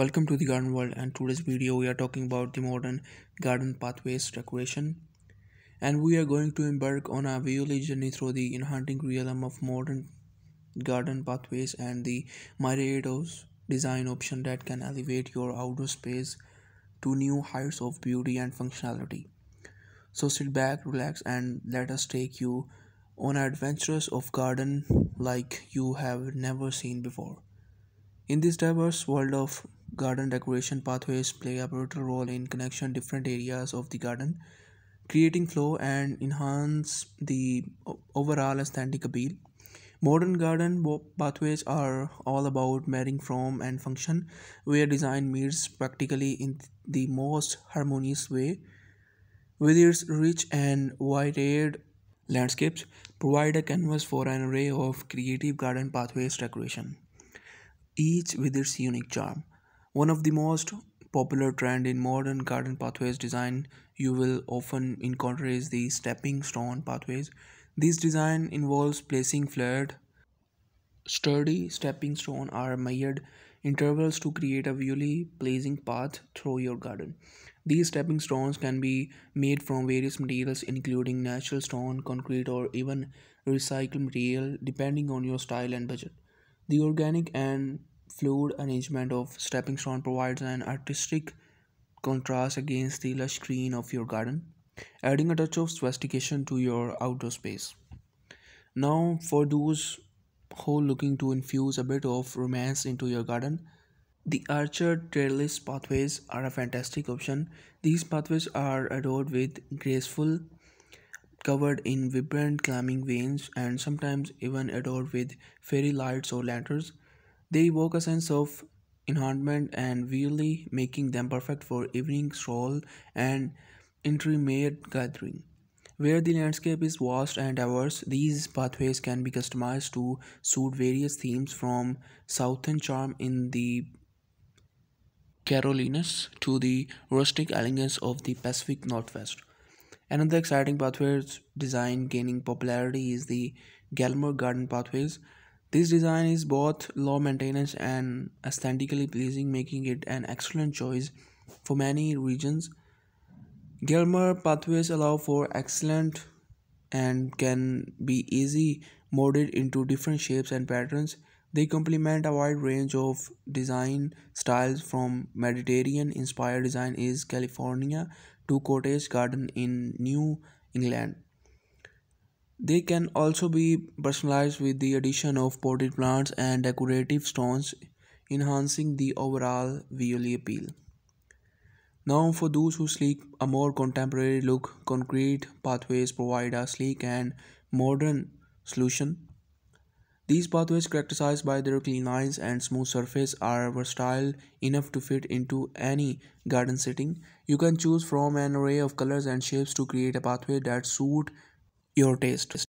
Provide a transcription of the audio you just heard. Welcome to the garden world, and today's video we are talking about the modern garden pathways decoration, and we are going to embark on a visual journey through the enchanting realm of modern garden pathways and the myriad of design options that can elevate your outdoor space to new heights of beauty and functionality. So sit back, relax, and let us take you on adventures of garden like you have never seen before. In this diverse world of garden decoration, pathways play a pivotal role in connecting different areas of the garden, creating flow and enhance the overall aesthetic appeal. Modern garden pathways are all about marrying form and function, where design meets practically in the most harmonious way. With its rich and varied landscapes, provide a canvas for an array of creative garden pathways decoration, each with its unique charm. One of the most popular trend in modern garden pathways design you will often encounter is the stepping stone pathways. This design involves placing flared, sturdy stepping stone or measured intervals to create a visually pleasing path through your garden. These stepping stones can be made from various materials including natural stone, concrete, or even recycled material depending on your style and budget. The organic and fluid arrangement of stepping stone provides an artistic contrast against the lush green of your garden, adding a touch of sophistication to your outdoor space. Now, for those who looking to infuse a bit of romance into your garden, the arched trellis pathways are a fantastic option. These pathways are adorned with graceful, covered in vibrant climbing veins, and sometimes even adorned with fairy lights or lanterns. They evoke a sense of enchantment and really making them perfect for evening stroll and intermediate gathering. Where the landscape is vast and diverse, these pathways can be customized to suit various themes, from southern charm in the Carolinas to the rustic elegance of the Pacific Northwest. Another exciting pathways design gaining popularity is the Gilmour Garden Pathways. This design is both low maintenance and aesthetically pleasing, making it an excellent choice for many regions. Gilmour pathways allow for excellent and can be easily molded into different shapes and patterns. They complement a wide range of design styles, from Mediterranean-inspired design in California to cottage garden in New England. They can also be personalized with the addition of potted plants and decorative stones, enhancing the overall visual appeal. Now, for those who seek a more contemporary look, concrete pathways provide a sleek and modern solution. These pathways, characterized by their clean lines and smooth surface, are versatile enough to fit into any garden setting. You can choose from an array of colors and shapes to create a pathway that suits your taste.